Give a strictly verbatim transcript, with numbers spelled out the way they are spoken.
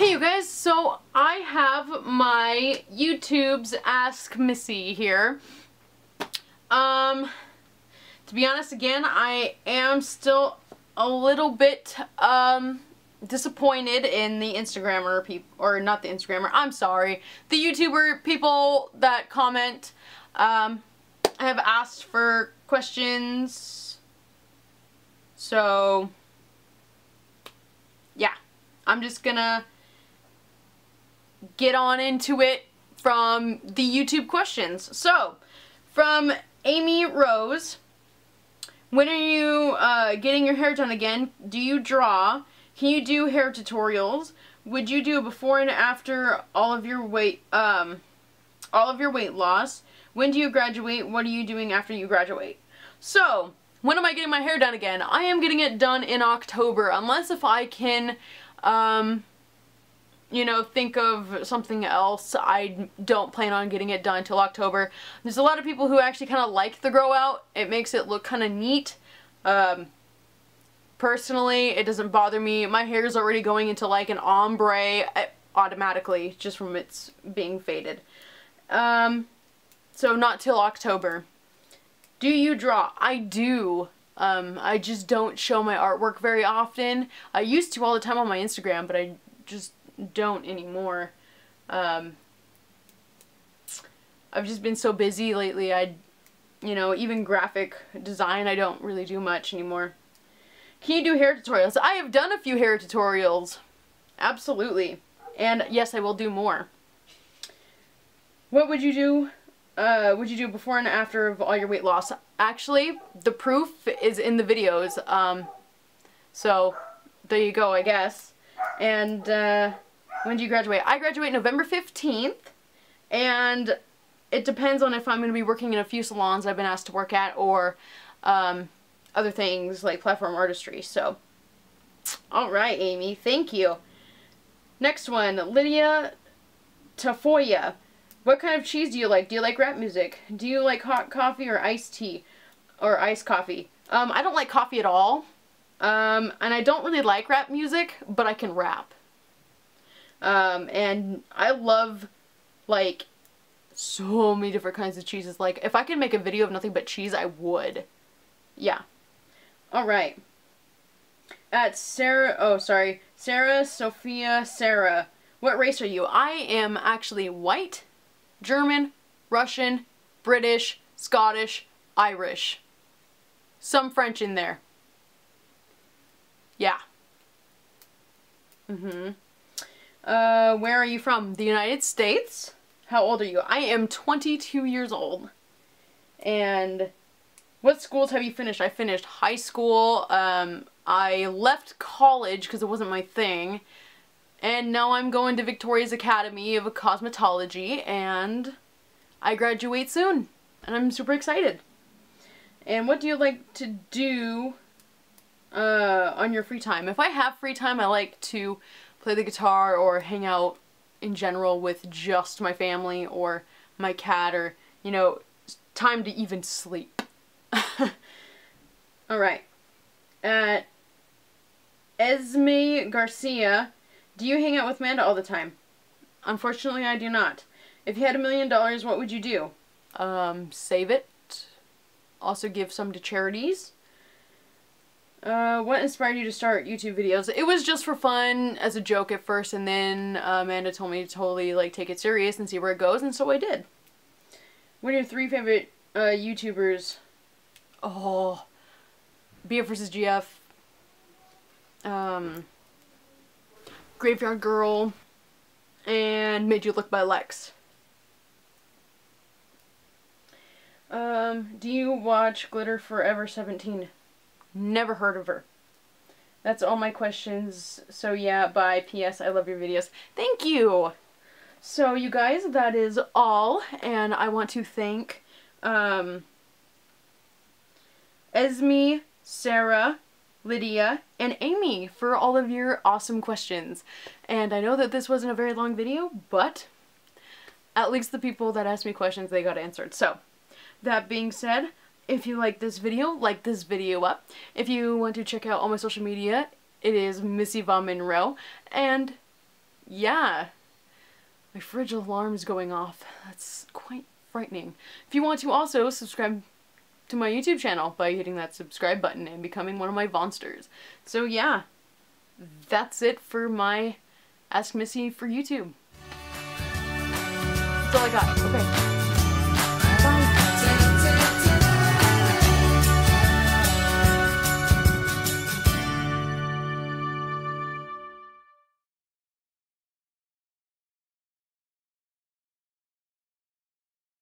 Hey you guys, so I have my YouTube's Ask Missy here. Um, to be honest again, I am still a little bit um, disappointed in the Instagrammer people, or not the Instagrammer, I'm sorry, the YouTuber people that comment. Um, I have asked for questions, so yeah, I'm just gonna get on into it from the YouTube questions. So, from Amy Rose, when are you uh, getting your hair done again? Do you draw? Can you do hair tutorials? Would you do a before and after all of your weight, um, all of your weight loss? When do you graduate? What are you doing after you graduate? So, when am I getting my hair done again? I am getting it done in October, unless if I can, um, you know, think of something else. I don't plan on getting it done until October. There's a lot of people who actually kind of like the grow out. It makes it look kind of neat. Um, personally, it doesn't bother me. My hair is already going into like an ombre automatically just from its being faded. Um, so not till October. Do you draw? I do. Um, I just don't show my artwork very often. I used to all the time on my Instagram, but I just don't anymore. um, I've just been so busy lately. I, you know, even graphic design I don't really do much anymore. Can you do hair tutorials? I have done a few hair tutorials, absolutely, and yes, I will do more. What would you do? Uh, would you do before and after of all your weight loss? Actually, the proof is in the videos, um, so there you go, I guess. And uh, when do you graduate? I graduate November fifteenth, and it depends on if I'm going to be working in a few salons I've been asked to work at, or um, other things like platform artistry. So, alright Amy, thank you. Next one, Lydia Tafoya. What kind of cheese do you like? Do you like rap music? Do you like hot coffee or iced tea? Or iced coffee? Um, I don't like coffee at all. Um, and I don't really like rap music, but I can rap. Um, and I love, like, so many different kinds of cheeses. Like, if I could make a video of nothing but cheese, I would. Yeah. Alright. At Sarah, oh, sorry. Sarah, Sophia, Sarah. What race are you? I am actually white, German, Russian, British, Scottish, Irish. Some French in there. Yeah. Mm-hmm. Uh, where are you from? The United States. How old are you? I am twenty-two years old. And what schools have you finished? I finished high school. Um, I left college because it wasn't my thing. And now I'm going to Victoria's Academy of Cosmetology, and I graduate soon. And I'm super excited. And what do you like to do uh on your free time? If I have free time, I like to play the guitar or hang out in general with just my family or my cat, or, you know, time to even sleep. Alright. Uh, Esme Garcia, do you hang out with Amanda all the time? Unfortunately, I do not. If you had a million dollars, what would you do? Um, save it. Also give some to charities. Uh, what inspired you to start YouTube videos? It was just for fun, as a joke at first, and then uh, Amanda told me to totally, like, take it serious and see where it goes, and so I did. What are your three favorite uh, YouTubers? Oh, B F versus G F, um, Graveyard Girl, and Made You Look by Lex. Um, do you watch Glitter Forever seventeen? Never heard of her. That's all my questions. So yeah, bye. P S I love your videos. Thank you! So you guys, that is all, and I want to thank um, Esme, Sarah, Lydia, and Amy for all of your awesome questions. And I know that this wasn't a very long video, but at least the people that asked me questions, they got answered. So, that being said, if you like this video, like this video up. If you want to check out all my social media, it is Missy Von Monroe. And Yeah. My fridge alarm is going off. That's quite frightening. If you want to also subscribe to my YouTube channel by hitting that subscribe button and becoming one of my Vonsters. So yeah, that's it for my Ask Missy for YouTube. That's all I got. Okay.